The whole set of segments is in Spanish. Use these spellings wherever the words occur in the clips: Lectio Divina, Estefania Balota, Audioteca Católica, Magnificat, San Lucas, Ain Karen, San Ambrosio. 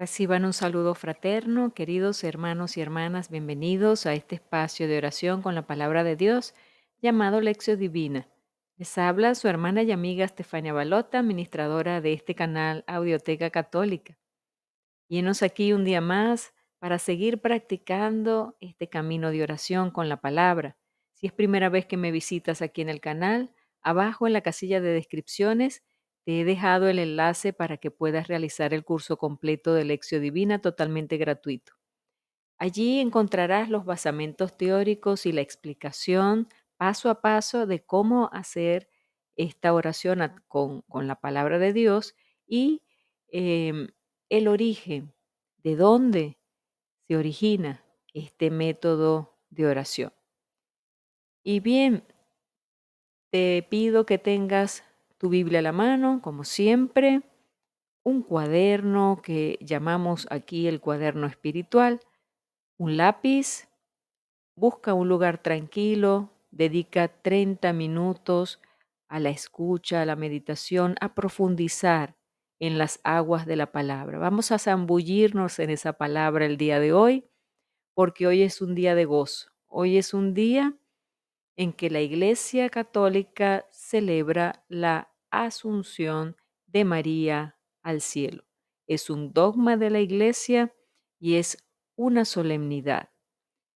Reciban un saludo fraterno, queridos hermanos y hermanas, bienvenidos a este espacio de oración con la palabra de Dios llamado Lectio Divina. Les habla su hermana y amiga Estefania Balota, administradora de este canal Audioteca Católica. Y enos aquí un día más para seguir practicando este camino de oración con la palabra. Si es primera vez que me visitas aquí en el canal, abajo en la casilla de descripciones te he dejado el enlace para que puedas realizar el curso completo de Lectio Divina totalmente gratuito. Allí encontrarás los basamentos teóricos y la explicación paso a paso de cómo hacer esta oración con la palabra de Dios y el origen, de dónde se origina este método de oración. Y bien, te pido que tengas tu Biblia a la mano, como siempre, un cuaderno que llamamos aquí el cuaderno espiritual, un lápiz, busca un lugar tranquilo, dedica 30 minutos a la escucha, a la meditación, a profundizar en las aguas de la palabra. Vamos a zambullirnos en esa palabra el día de hoy, porque hoy es un día de gozo, hoy es un día en que la Iglesia Católica celebra la Asunción de María al cielo. Es un dogma de la Iglesia y es una solemnidad.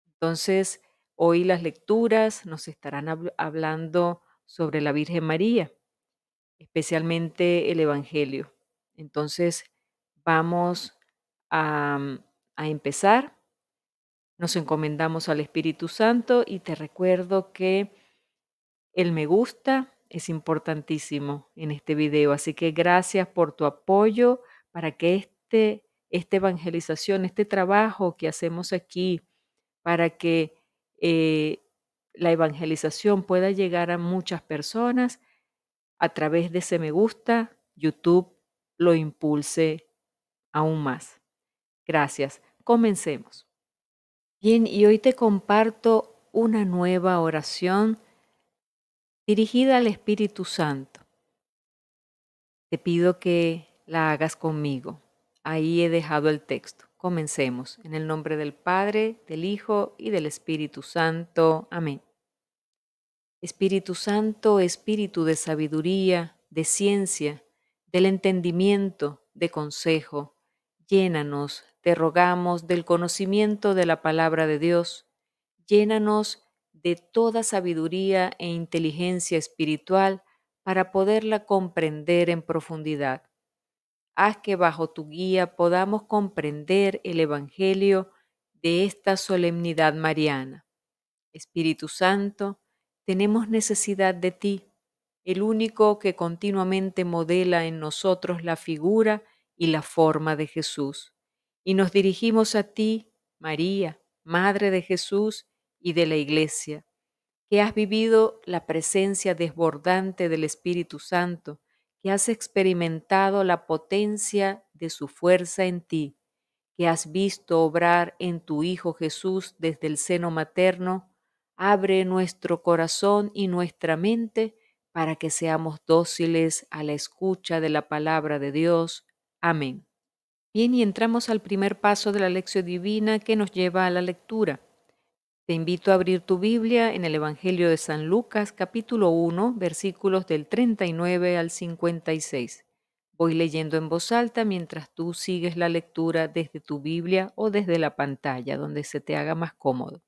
Entonces, hoy las lecturas nos estarán hablando sobre la Virgen María, especialmente el Evangelio. Entonces, vamos a empezar. Nos encomendamos al Espíritu Santo y te recuerdo que el me gusta es importantísimo en este video. Así que gracias por tu apoyo para que esta evangelización, este trabajo que hacemos aquí, para que la evangelización pueda llegar a muchas personas a través de ese me gusta, YouTube lo impulse aún más. Gracias. Comencemos. Bien, y hoy te comparto una nueva oración dirigida al Espíritu Santo. Te pido que la hagas conmigo. Ahí he dejado el texto. Comencemos. En el nombre del Padre, del Hijo y del Espíritu Santo. Amén. Espíritu Santo, espíritu de sabiduría, de ciencia, del entendimiento, de consejo, llénanos. Te rogamos del conocimiento de la palabra de Dios, llénanos de toda sabiduría e inteligencia espiritual para poderla comprender en profundidad. Haz que bajo tu guía podamos comprender el Evangelio de esta solemnidad mariana. Espíritu Santo, tenemos necesidad de ti, el único que continuamente modela en nosotros la figura y la forma de Jesús. Y nos dirigimos a ti, María, Madre de Jesús y de la Iglesia, que has vivido la presencia desbordante del Espíritu Santo, que has experimentado la potencia de su fuerza en ti, que has visto obrar en tu Hijo Jesús desde el seno materno. Abre nuestro corazón y nuestra mente para que seamos dóciles a la escucha de la palabra de Dios. Amén. Bien, y entramos al primer paso de la Lectio Divina que nos lleva a la lectura. Te invito a abrir tu Biblia en el Evangelio de San Lucas, capítulo 1, versículos del 39 al 56. Voy leyendo en voz alta mientras tú sigues la lectura desde tu Biblia o desde la pantalla, donde se te haga más cómodo.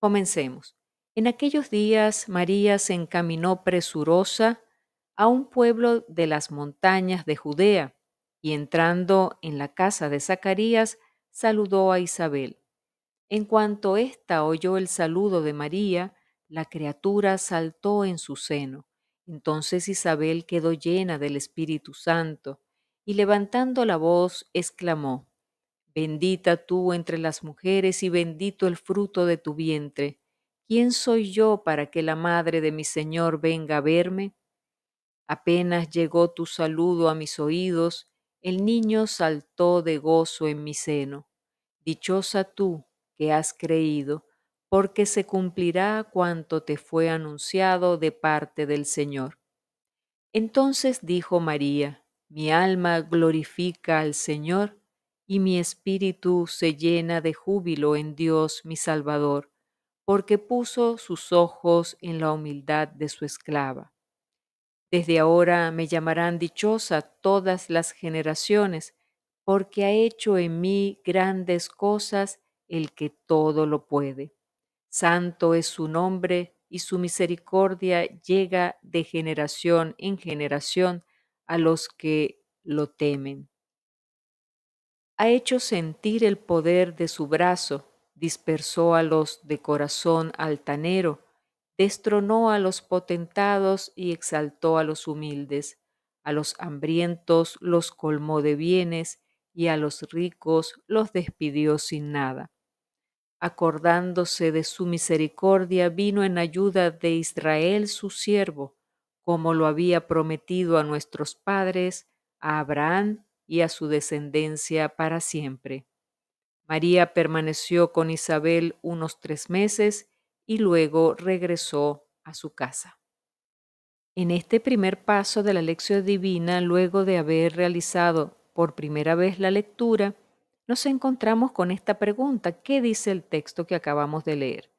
Comencemos. En aquellos días, María se encaminó presurosa a un pueblo de las montañas de Judea, y entrando en la casa de Zacarías, saludó a Isabel. En cuanto ésta oyó el saludo de María, la criatura saltó en su seno. Entonces Isabel quedó llena del Espíritu Santo, y levantando la voz, exclamó, «Bendita tú entre las mujeres y bendito el fruto de tu vientre. ¿Quién soy yo para que la madre de mi Señor venga a verme? Apenas llegó tu saludo a mis oídos, el niño saltó de gozo en mi seno. Dichosa tú que has creído, porque se cumplirá cuanto te fue anunciado de parte del Señor». Entonces dijo María, «Mi alma glorifica al Señor, y mi espíritu se llena de júbilo en Dios mi Salvador, porque puso sus ojos en la humildad de su esclava. Desde ahora me llamarán dichosa todas las generaciones, porque ha hecho en mí grandes cosas el que todo lo puede. Santo es su nombre, y su misericordia llega de generación en generación a los que lo temen. Ha hecho sentir el poder de su brazo, dispersó a los de corazón altanero, destronó a los potentados y exaltó a los humildes, a los hambrientos los colmó de bienes y a los ricos los despidió sin nada. Acordándose de su misericordia, vino en ayuda de Israel su siervo, como lo había prometido a nuestros padres, a Abraham y a su descendencia para siempre. María permaneció con Isabel unos 3 meses y luego regresó a su casa. En este primer paso de la Lectio Divina, luego de haber realizado por primera vez la lectura, nos encontramos con esta pregunta: ¿qué dice el texto que acabamos de leer?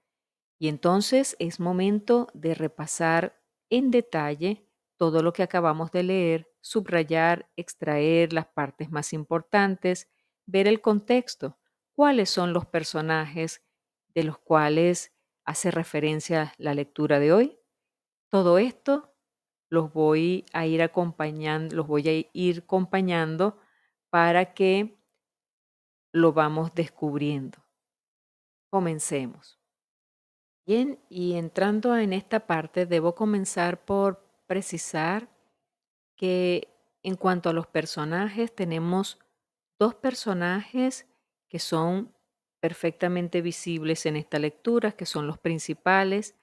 Y entonces es momento de repasar en detalle todo lo que acabamos de leer, subrayar, extraer las partes más importantes, ver el contexto, cuáles son los personajes de los cuales hace referencia la lectura de hoy. Todo esto los voy a ir acompañando para que lo vamos descubriendo. Comencemos. Bien, y entrando en esta parte, debo comenzar por precisar que en cuanto a los personajes, tenemos 2 personajes que son perfectamente visibles en esta lectura, que son los principales,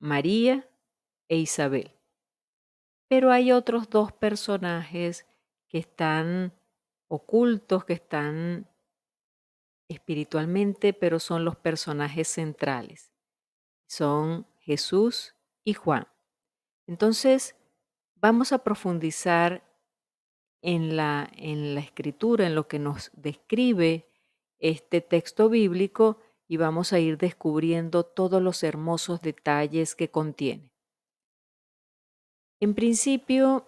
María e Isabel. Pero hay otros 2 personajes que están ocultos, que están espiritualmente, pero son los personajes centrales. Son Jesús y Juan. Entonces, vamos a profundizar en la escritura, en lo que nos describe este texto bíblico, y vamos a ir descubriendo todos los hermosos detalles que contiene. En principio,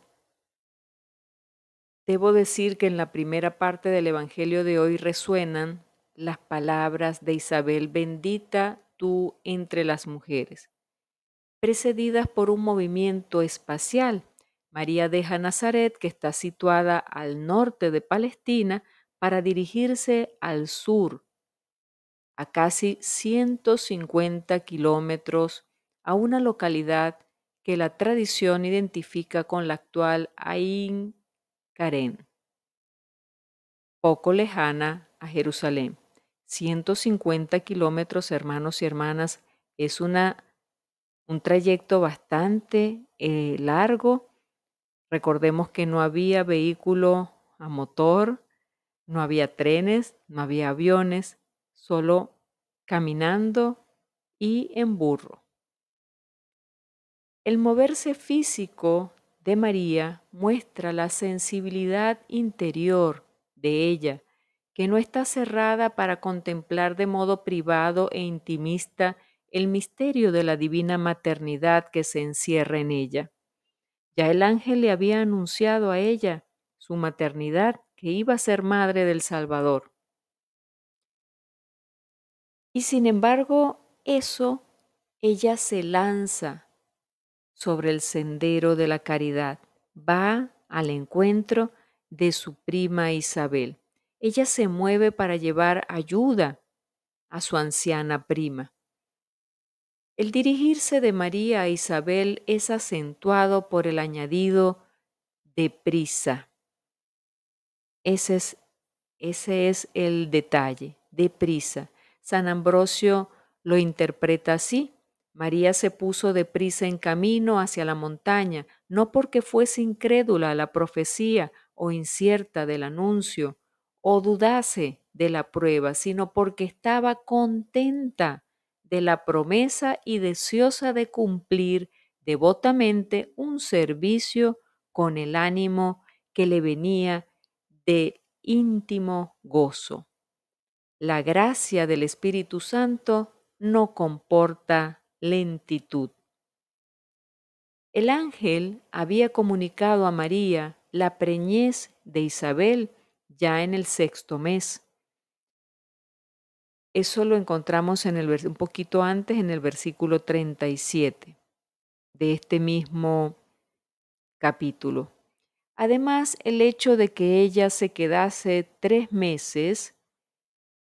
debo decir que en la primera parte del Evangelio de hoy resuenan las palabras de Isabel: bendita tú entre las mujeres, precedidas por un movimiento espacial. María deja Nazaret, que está situada al norte de Palestina, para dirigirse al sur, a casi 150 kilómetros, a una localidad que la tradición identifica con la actual Ain Karen, poco lejana a Jerusalén. 150 kilómetros, hermanos y hermanas, es un trayecto bastante largo. Recordemos que no había vehículo a motor, no había trenes, no había aviones, solo caminando y en burro. El moverse físico de María muestra la sensibilidad interior de ella, que no está cerrada para contemplar de modo privado e intimista el misterio de la divina maternidad que se encierra en ella. Ya el ángel le había anunciado a ella su maternidad, que iba a ser madre del Salvador. Y sin embargo, ella se lanza sobre el sendero de la caridad, va al encuentro de su prima Isabel. Ella se mueve para llevar ayuda a su anciana prima. El dirigirse de María a Isabel es acentuado por el añadido de prisa. Ese es el detalle, de prisa. San Ambrosio lo interpreta así: María se puso de prisa en camino hacia la montaña, no porque fuese incrédula a la profecía o incierta del anuncio o dudase de la prueba, sino porque estaba contenta de la promesa y deseosa de cumplir devotamente un servicio con el ánimo que le venía de íntimo gozo. La gracia del Espíritu Santo no comporta lentitud. El ángel había comunicado a María la preñez de Isabel ya en el 6.º mes. Eso lo encontramos un poquito antes en el versículo 37 de este mismo capítulo. Además, el hecho de que ella se quedase 3 meses,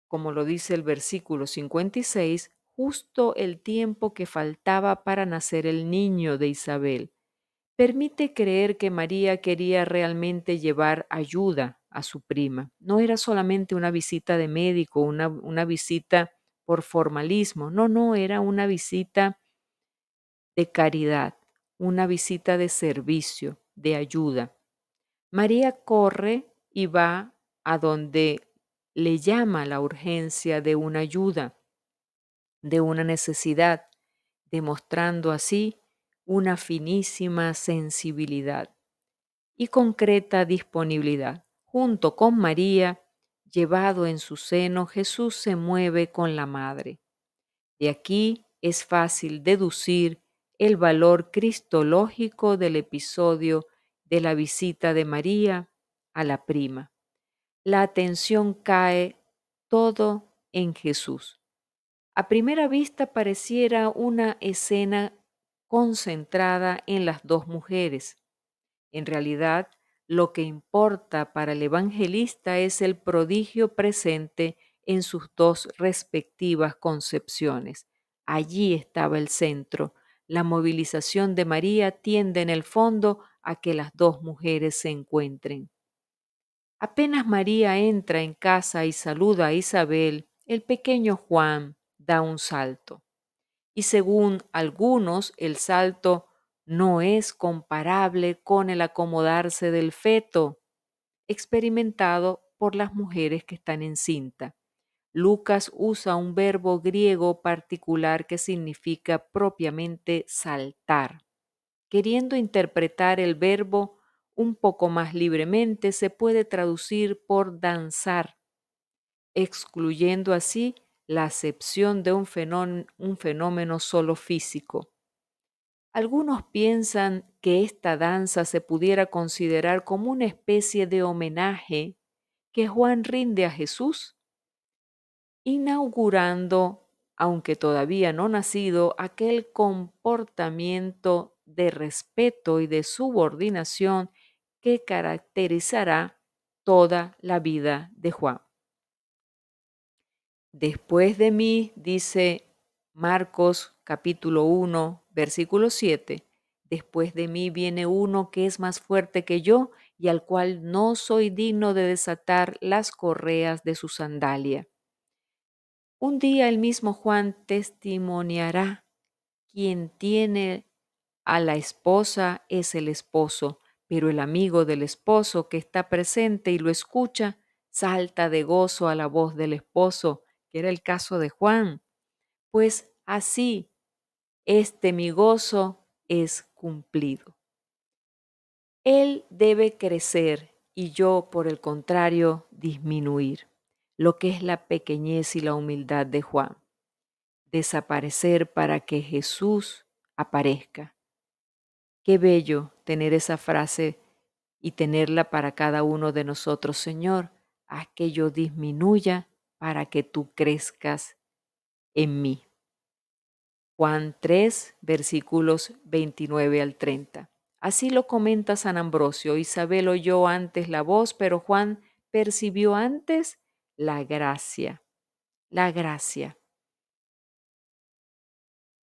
como lo dice el versículo 56, justo el tiempo que faltaba para nacer el niño de Isabel, permite creer que María quería realmente llevar ayuda a su prima. No era solamente una visita de médico, una visita por formalismo. No, no, era una visita de caridad, una visita de servicio, de ayuda. María corre y va a donde le llama la urgencia de una ayuda, de una necesidad, demostrando así una finísima sensibilidad y concreta disponibilidad. Junto con María, llevado en su seno, Jesús se mueve con la madre. De aquí es fácil deducir el valor cristológico del episodio de la visita de María a la prima. La atención cae todo en Jesús. A primera vista pareciera una escena concentrada en las dos mujeres. En realidad, lo que importa para el evangelista es el prodigio presente en sus dos respectivas concepciones. Allí estaba el centro. La movilización de María tiende en el fondo a que las dos mujeres se encuentren. Apenas María entra en casa y saluda a Isabel, el pequeño Juan da un salto. Y según algunos, el salto no es comparable con el acomodarse del feto experimentado por las mujeres que están en cinta. Lucas usa un verbo griego particular que significa propiamente saltar. Queriendo interpretar el verbo un poco más libremente, se puede traducir por danzar, excluyendo así la acepción de un fenómeno solo físico. Algunos piensan que esta danza se pudiera considerar como una especie de homenaje que Juan rinde a Jesús, inaugurando, aunque todavía no nacido, aquel comportamiento de respeto y de subordinación que caracterizará toda la vida de Juan. Después de mí, dice Marcos capítulo 1, versículo 7, después de mí viene uno que es más fuerte que yo y al cual no soy digno de desatar las correas de su sandalia. Un día el mismo Juan testimoniará: quien tiene a la esposa es el esposo, pero el amigo del esposo que está presente y lo escucha salta de gozo a la voz del esposo, que era el caso de Juan. Pues así, este mi gozo es cumplido. Él debe crecer y yo, por el contrario, disminuir, lo que es la pequeñez y la humildad de Juan. Desaparecer para que Jesús aparezca. Qué bello tener esa frase y tenerla para cada uno de nosotros. Señor, haz que yo disminuya para que tú crezcas en mí. Juan 3, versículos 29 al 30. Así lo comenta San Ambrosio. Isabel oyó antes la voz, pero Juan percibió antes la gracia. La gracia.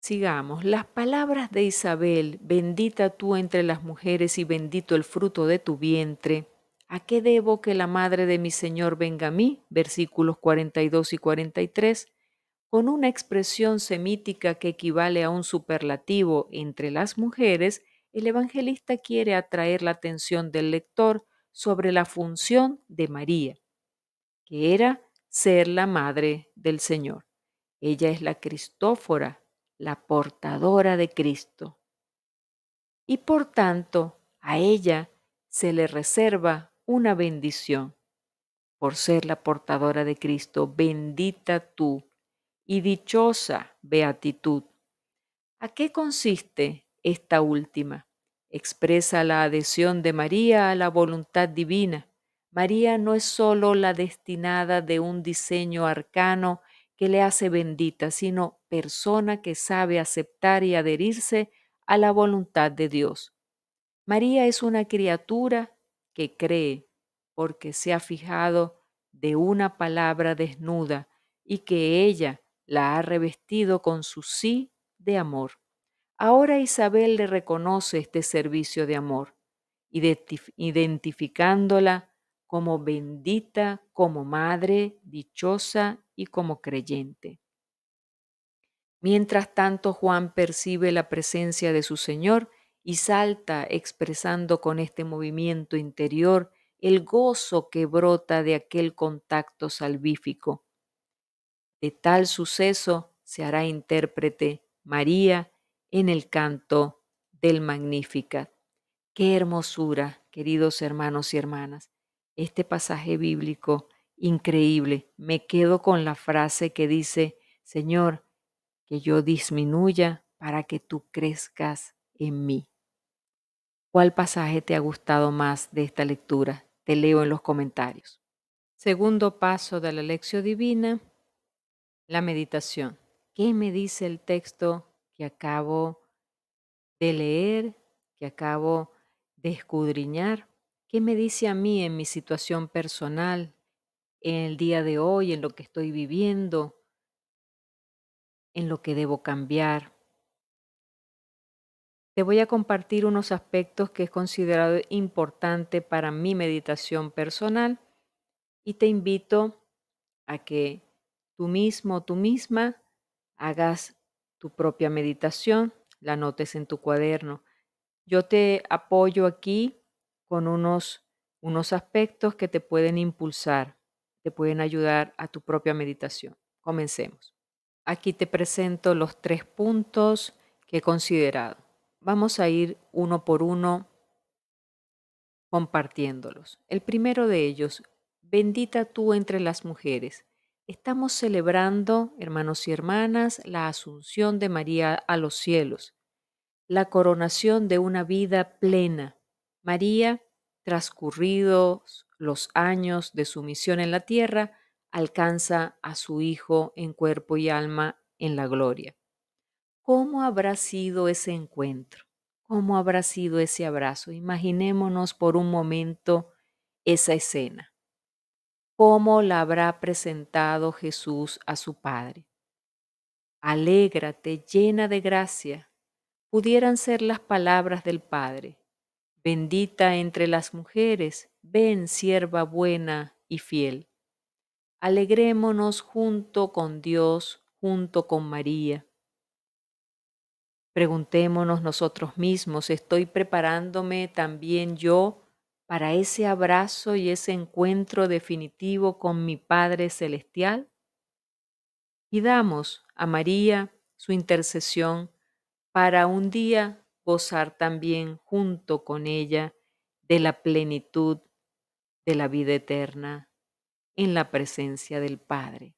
Sigamos. Las palabras de Isabel, bendita tú entre las mujeres y bendito el fruto de tu vientre. ¿A qué debo que la madre de mi Señor venga a mí? Versículos 42 y 43, con una expresión semítica que equivale a un superlativo entre las mujeres, el evangelista quiere atraer la atención del lector sobre la función de María, que era ser la madre del Señor. Ella es la Cristófora, la portadora de Cristo. Y por tanto, a ella se le reserva una bendición. por ser la portadora de Cristo, bendita tú y dichosa beatitud. ¿A qué consiste esta última? Expresa la adhesión de María a la voluntad divina. María no es sólo la destinada de un diseño arcano que le hace bendita, sino persona que sabe aceptar y adherirse a la voluntad de Dios. María es una criatura que cree, porque se ha fijado de una palabra desnuda y que ella la ha revestido con su sí de amor. Ahora Isabel le reconoce este servicio de amor, identificándola como bendita, como madre, dichosa y como creyente. Mientras tanto, Juan percibe la presencia de su Señor y salta expresando con este movimiento interior el gozo que brota de aquel contacto salvífico. De tal suceso se hará intérprete María en el canto del Magnificat. ¡Qué hermosura, queridos hermanos y hermanas! Este pasaje bíblico increíble, me quedo con la frase que dice: Señor, que yo disminuya para que tú crezcas en mí. ¿Cuál pasaje te ha gustado más de esta lectura? Te leo en los comentarios. Segundo paso de la Lectio Divina, la meditación. ¿Qué me dice el texto que acabo de leer, que acabo de escudriñar? ¿Qué me dice a mí en mi situación personal, en el día de hoy, en lo que estoy viviendo, en lo que debo cambiar? Te voy a compartir unos aspectos que he considerado importante para mi meditación personal y te invito a que tú mismo o tú misma hagas tu propia meditación, la anotes en tu cuaderno. Yo te apoyo aquí con unos aspectos que te pueden impulsar, te pueden ayudar a tu propia meditación. Comencemos. Aquí te presento los 3 puntos que he considerado. Vamos a ir uno por uno compartiéndolos. El primero de ellos, bendita tú entre las mujeres. Estamos celebrando, hermanos y hermanas, la asunción de María a los cielos, la coronación de una vida plena. María, transcurridos los años de su misión en la tierra, alcanza a su Hijo en cuerpo y alma en la gloria. ¿Cómo habrá sido ese encuentro? ¿Cómo habrá sido ese abrazo? Imaginémonos por un momento esa escena. ¿Cómo la habrá presentado Jesús a su Padre? Alégrate, llena de gracia, pudieran ser las palabras del Padre. Bendita entre las mujeres, ven sierva buena y fiel. Alegrémonos junto con Dios, junto con María. Preguntémonos nosotros mismos, ¿estoy preparándome también yo para ese abrazo y ese encuentro definitivo con mi Padre Celestial? Pidamos a María su intercesión para un día gozar también junto con ella de la plenitud de la vida eterna en la presencia del Padre.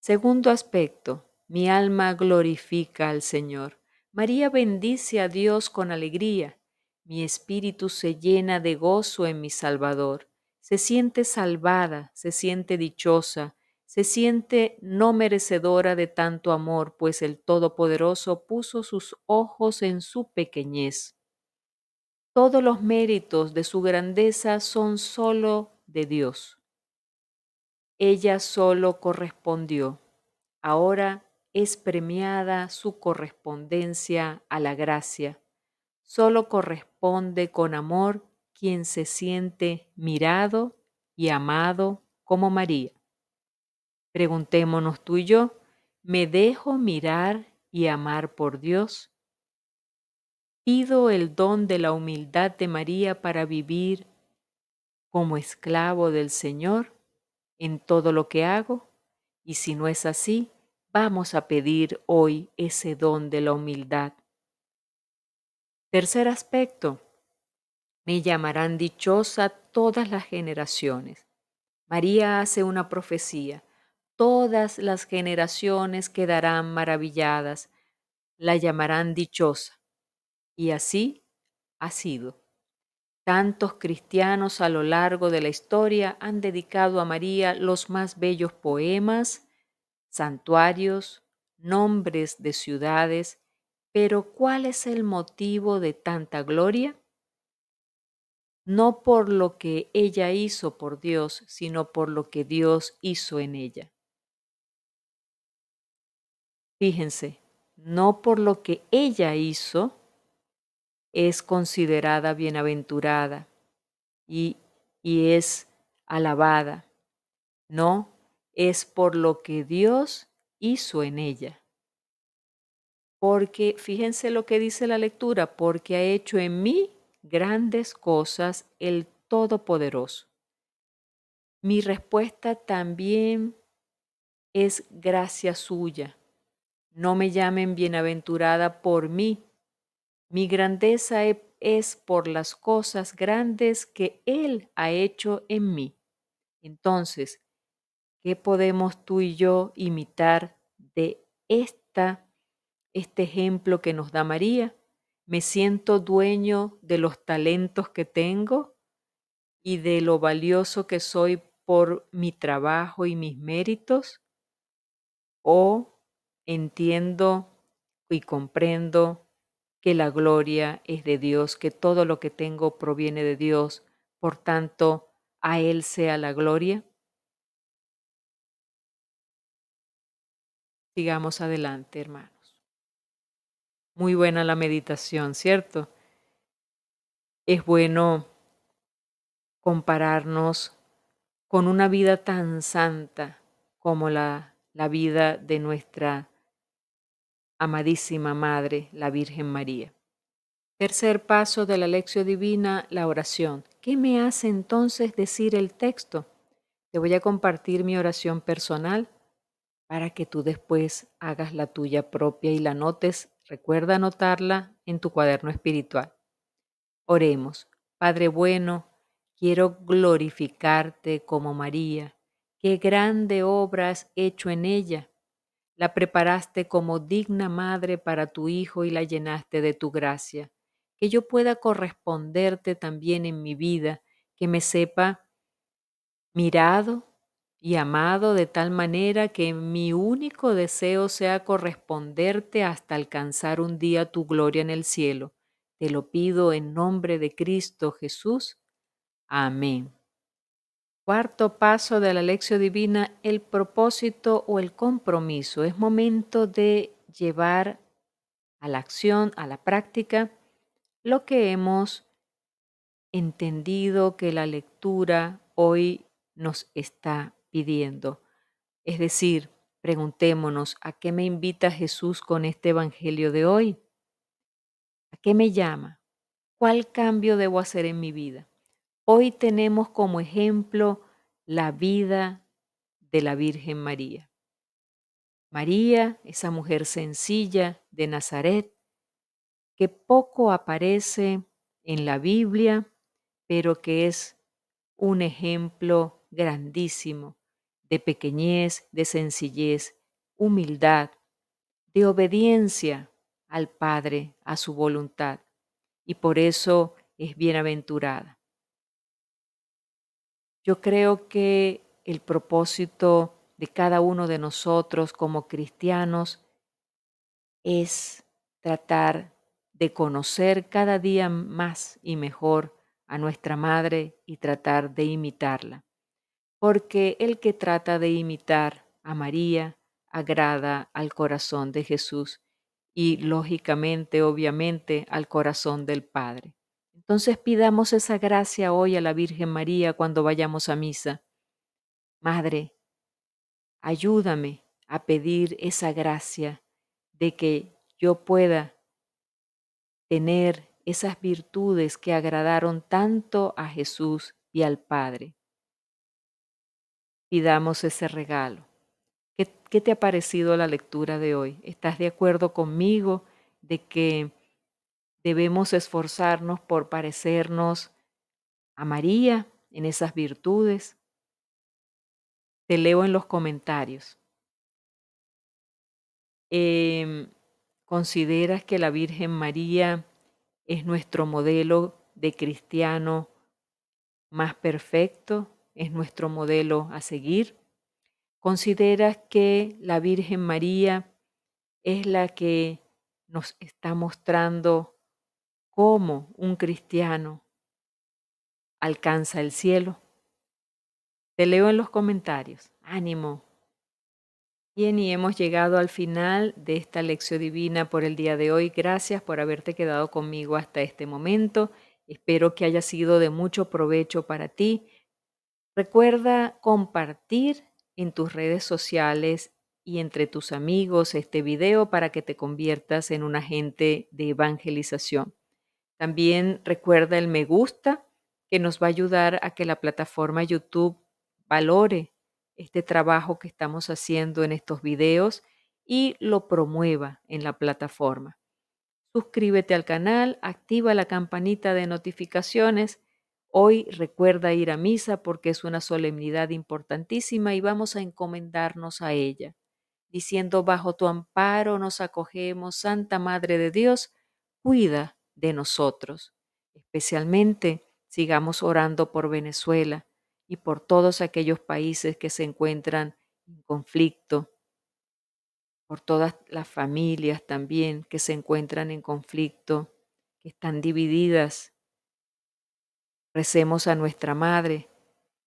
Segundo aspecto, mi alma glorifica al Señor. María bendice a Dios con alegría. Mi espíritu se llena de gozo en mi Salvador. Se siente salvada, se siente dichosa, se siente no merecedora de tanto amor, pues el Todopoderoso puso sus ojos en su pequeñez. Todos los méritos de su grandeza son solo de Dios. Ella solo correspondió. Ahora es premiada su correspondencia a la gracia. Solo corresponde con amor quien se siente mirado y amado como María. Preguntémonos tú y yo, ¿me dejo mirar y amar por Dios? ¿Pido el don de la humildad de María para vivir como esclavo del Señor en todo lo que hago? Y si no es así, vamos a pedir hoy ese don de la humildad. Tercer aspecto, me llamarán dichosa todas las generaciones. María hace una profecía. Todas las generaciones quedarán maravilladas, la llamarán dichosa. Y así ha sido. Tantos cristianos a lo largo de la historia han dedicado a María los más bellos poemas, santuarios, nombres de ciudades, pero ¿cuál es el motivo de tanta gloria? No por lo que ella hizo por Dios, sino por lo que Dios hizo en ella. Fíjense, no por lo que ella hizo es considerada bienaventurada y es alabada. No, es por lo que Dios hizo en ella. Porque, fíjense lo que dice la lectura, porque ha hecho en mí grandes cosas el Todopoderoso. Mi respuesta también es gracia suya. No me llamen bienaventurada por mí. Mi grandeza es por las cosas grandes que Él ha hecho en mí. Entonces, ¿qué podemos tú y yo imitar de este ejemplo que nos da María? ¿Me siento dueño de los talentos que tengo y de lo valioso que soy por mi trabajo y mis méritos? ¿O entiendo y comprendo que la gloria es de Dios, que todo lo que tengo proviene de Dios, por tanto, a Él sea la gloria? Sigamos adelante, hermanos. Muy buena la meditación, ¿cierto? Es bueno compararnos con una vida tan santa como la vida de nuestra amadísima Madre, la Virgen María. Tercer paso de la Lectio Divina, la oración. ¿Qué me hace entonces decir el texto? Te voy a compartir mi oración personal para que tú después hagas la tuya propia y la notes. Recuerda anotarla en tu cuaderno espiritual. Oremos. Padre bueno, quiero glorificarte como María. Qué grande obra has hecho en ella. La preparaste como digna madre para tu Hijo y la llenaste de tu gracia. Que yo pueda corresponderte también en mi vida, que me sepa mirado y amado de tal manera que mi único deseo sea corresponderte hasta alcanzar un día tu gloria en el cielo. Te lo pido en nombre de Cristo Jesús. Amén. Cuarto paso de la Lectio Divina, el propósito o el compromiso. Es momento de llevar a la acción, a la práctica, lo que hemos entendido que la lectura hoy nos está pidiendo. Es decir, preguntémonos, ¿a qué me invita Jesús con este evangelio de hoy? ¿A qué me llama? ¿Cuál cambio debo hacer en mi vida? Hoy tenemos como ejemplo la vida de la Virgen María. María, esa mujer sencilla de Nazaret, que poco aparece en la Biblia, pero que es un ejemplo grandísimo de pequeñez, de sencillez, humildad, de obediencia al Padre, a su voluntad, y por eso es bienaventurada. Yo creo que el propósito de cada uno de nosotros como cristianos es tratar de conocer cada día más y mejor a nuestra Madre y tratar de imitarla. Porque el que trata de imitar a María agrada al corazón de Jesús y lógicamente, obviamente, al corazón del Padre. Entonces pidamos esa gracia hoy a la Virgen María cuando vayamos a misa. Madre, ayúdame a pedir esa gracia de que yo pueda tener esas virtudes que agradaron tanto a Jesús y al Padre. Pidamos ese regalo. ¿Qué te ha parecido la lectura de hoy? ¿Estás de acuerdo conmigo de que debemos esforzarnos por parecernos a María en esas virtudes? Te leo en los comentarios. ¿Consideras que la Virgen María es nuestro modelo de cristiano más perfecto? ¿Es nuestro modelo a seguir? ¿Consideras que la Virgen María es la que nos está mostrando cómo un cristiano alcanza el cielo? Te leo en los comentarios. ¡Ánimo! Bien, y hemos llegado al final de esta Lectio Divina por el día de hoy. Gracias por haberte quedado conmigo hasta este momento. Espero que haya sido de mucho provecho para ti. Recuerda compartir en tus redes sociales y entre tus amigos este video para que te conviertas en un agente de evangelización. También recuerda el me gusta, que nos va a ayudar a que la plataforma YouTube valore este trabajo que estamos haciendo en estos videos y lo promueva en la plataforma. Suscríbete al canal, activa la campanita de notificaciones. Hoy recuerda ir a misa porque es una solemnidad importantísima y vamos a encomendarnos a ella, diciendo: bajo tu amparo nos acogemos, Santa Madre de Dios, cuida de nosotros. Especialmente sigamos orando por Venezuela y por todos aquellos países que se encuentran en conflicto, por todas las familias también que se encuentran en conflicto, que están divididas. Recemos a nuestra Madre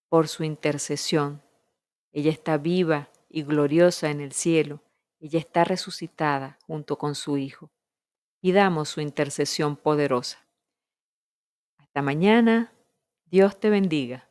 por su intercesión. Ella está viva y gloriosa en el cielo. Ella está resucitada junto con su Hijo. Pidamos su intercesión poderosa. Hasta mañana. Dios te bendiga.